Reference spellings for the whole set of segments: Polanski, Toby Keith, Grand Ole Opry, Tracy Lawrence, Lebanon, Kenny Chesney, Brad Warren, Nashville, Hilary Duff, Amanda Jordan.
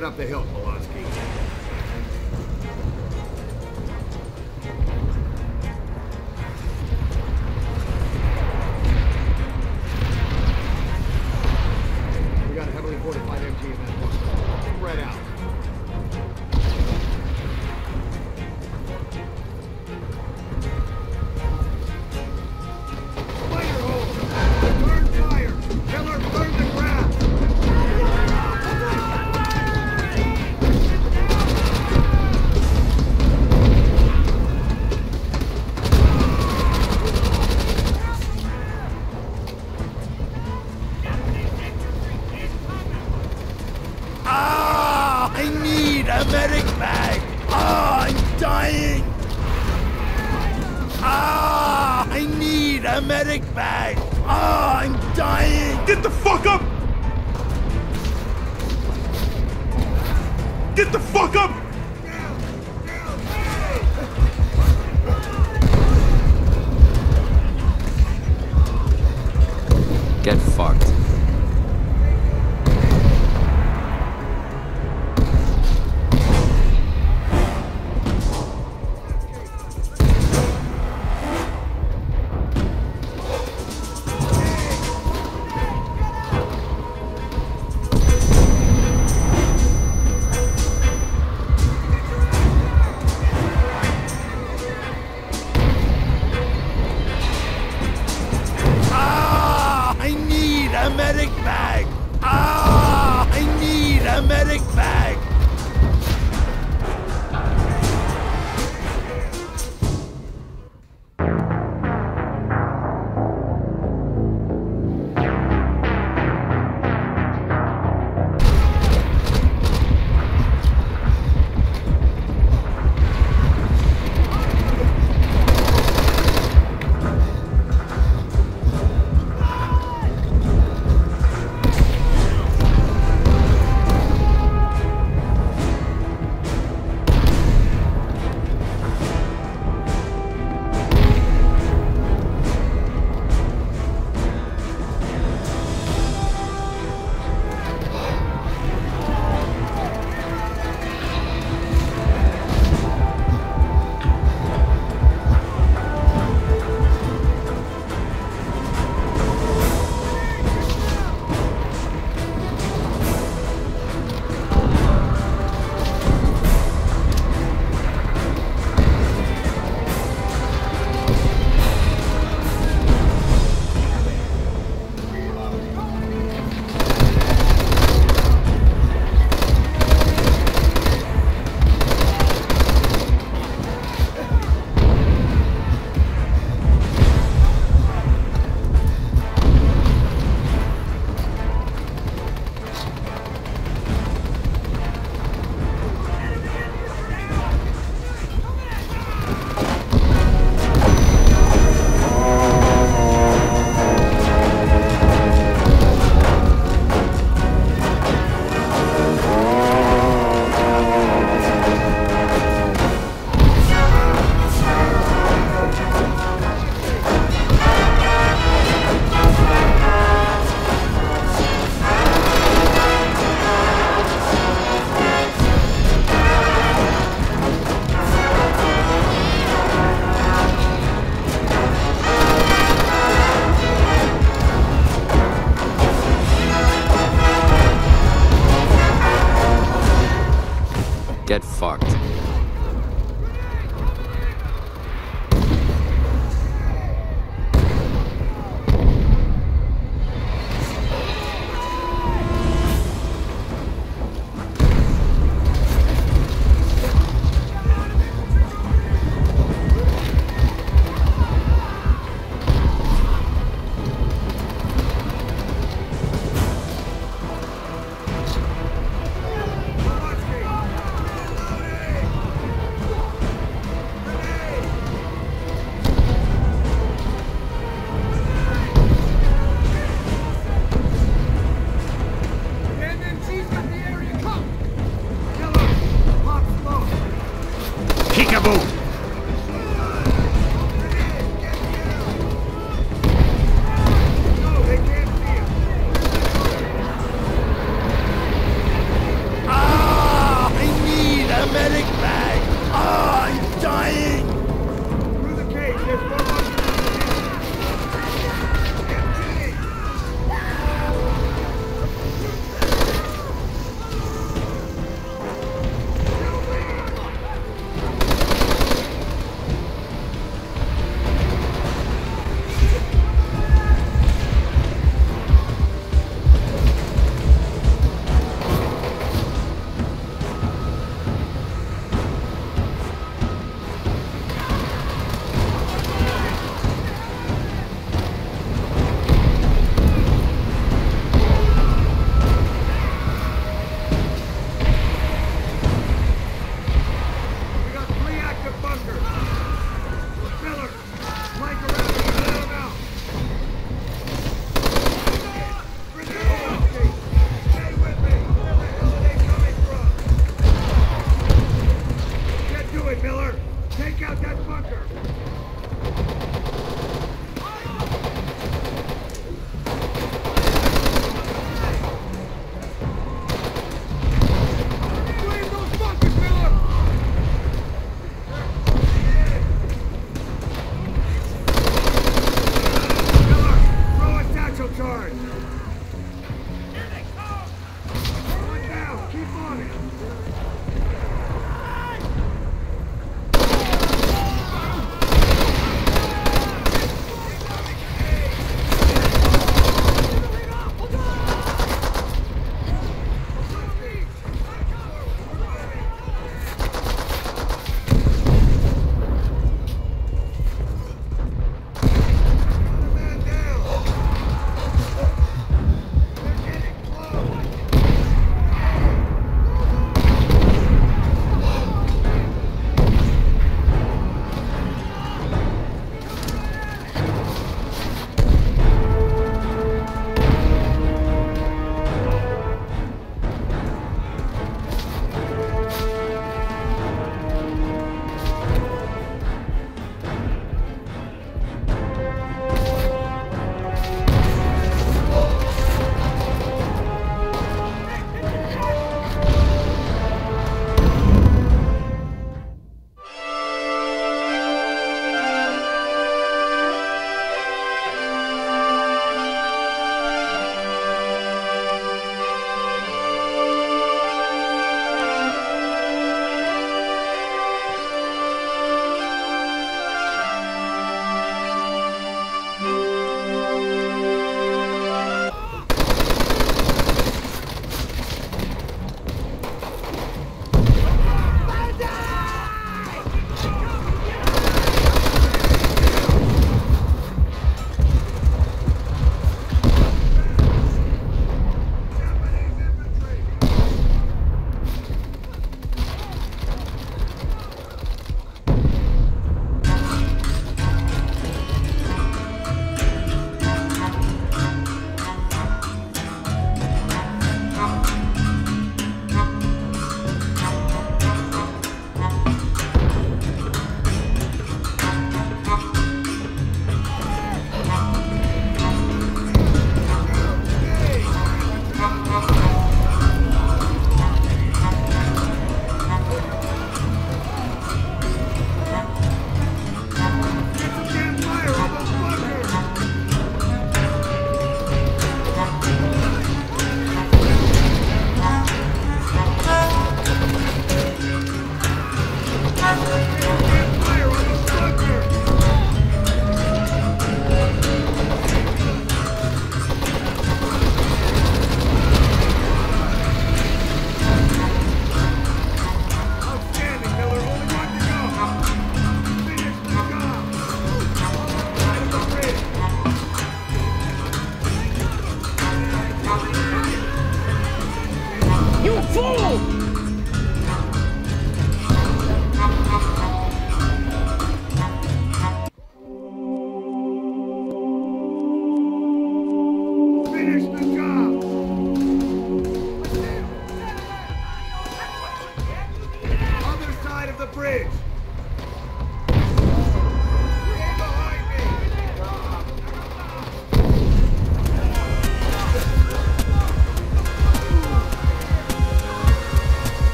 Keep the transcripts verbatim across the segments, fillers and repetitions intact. Get up the hill, Polanski. We got a heavily fortified M G in that one. Getting right out. Medic bag! Ah, I'm dying! Get the fuck up! Get the fuck up! Get fucked. Get fucked. Ah! the bridge!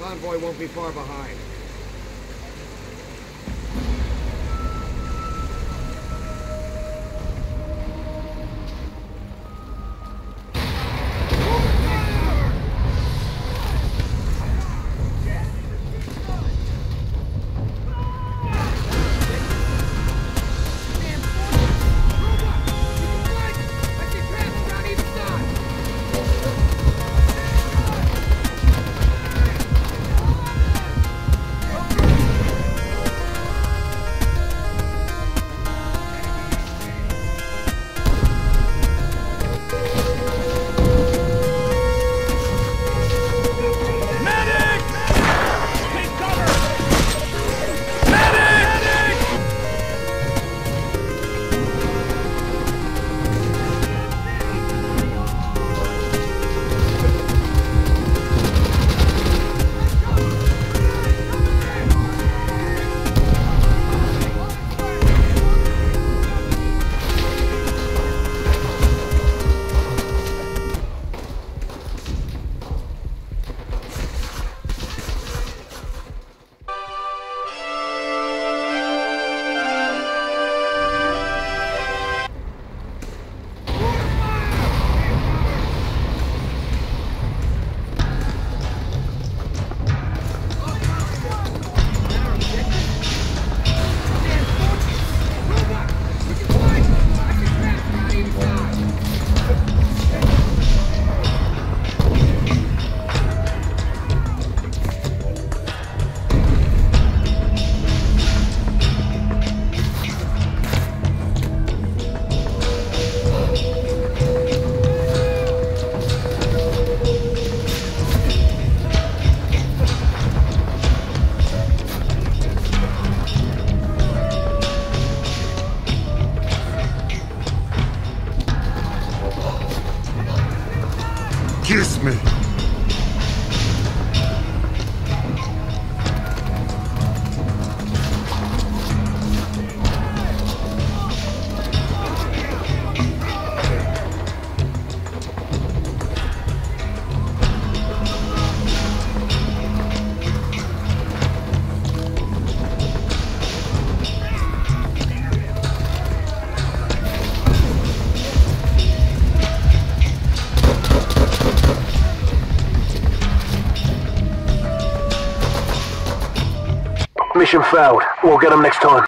Convoy won't be far behind. Kiss me. Mission failed. We'll get them next time.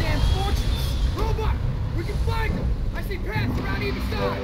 Stand fortress! Robot! We can find them! I see paths around either side!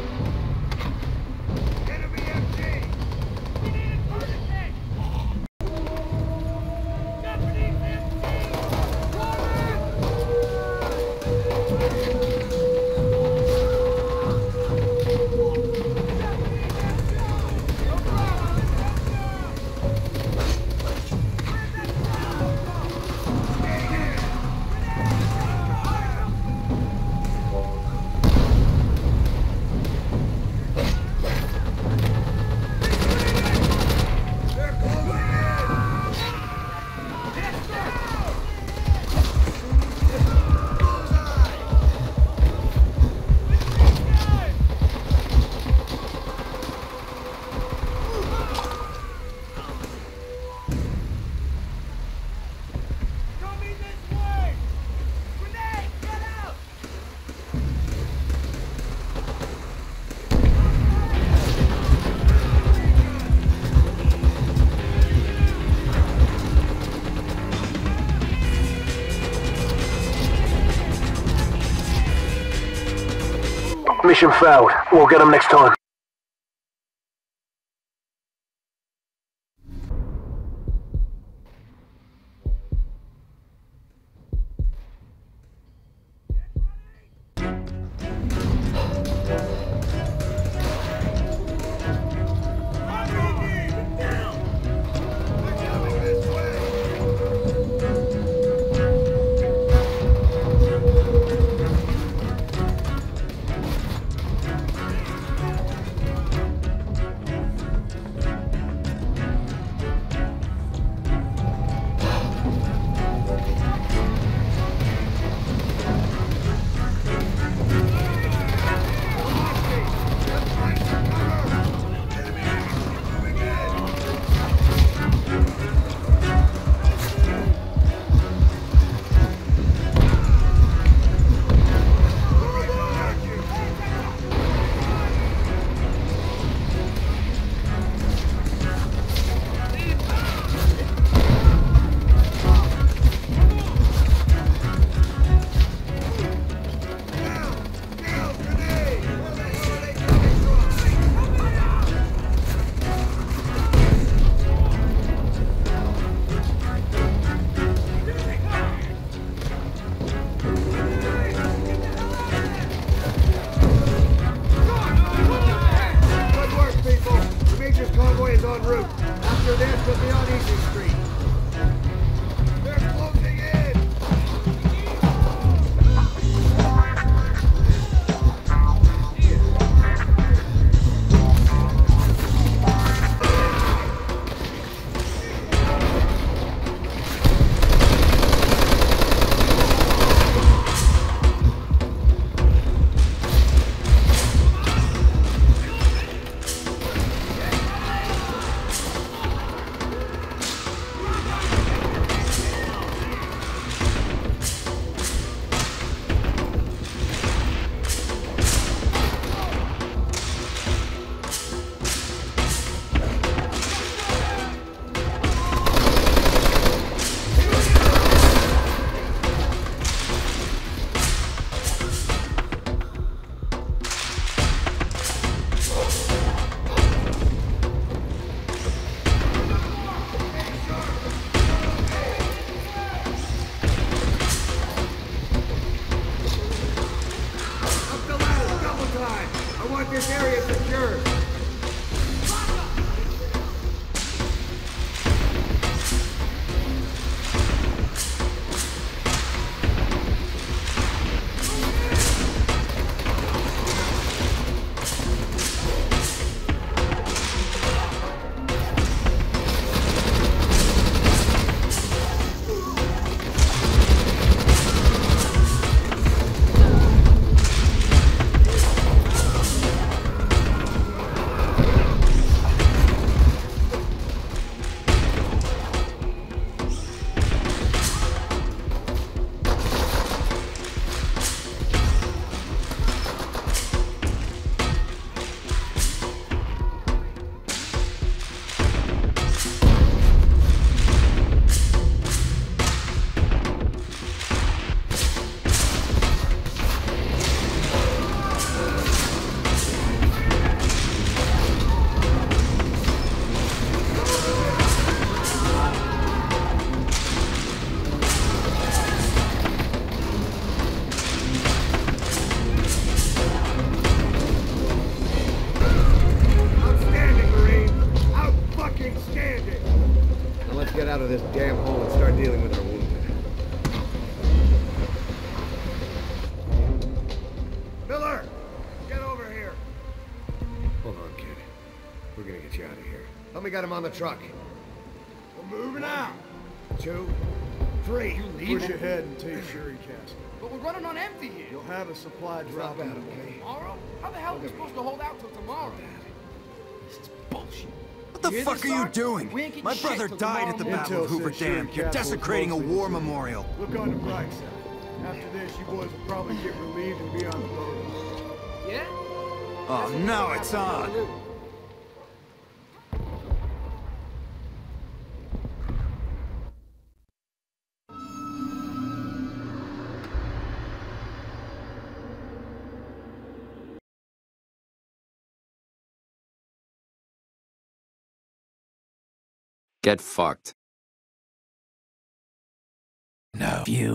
Mission failed. We'll get them next time. Got him on the truck. We're moving out. Two, three. You leave. Push ahead and take Sherry Castle. But we're running on empty here. You'll have a supply drop out, okay? Tomorrow? How the hell are we supposed to hold out till tomorrow? This is bullshit. What the fuck are you doing? My brother died at the Battle of Hoover Dam. You're desecrating a war memorial. Look on the bright side. After this, you boys will probably get relieved and be on the boat. Yeah? Oh no, it's on. Get fucked. No. You.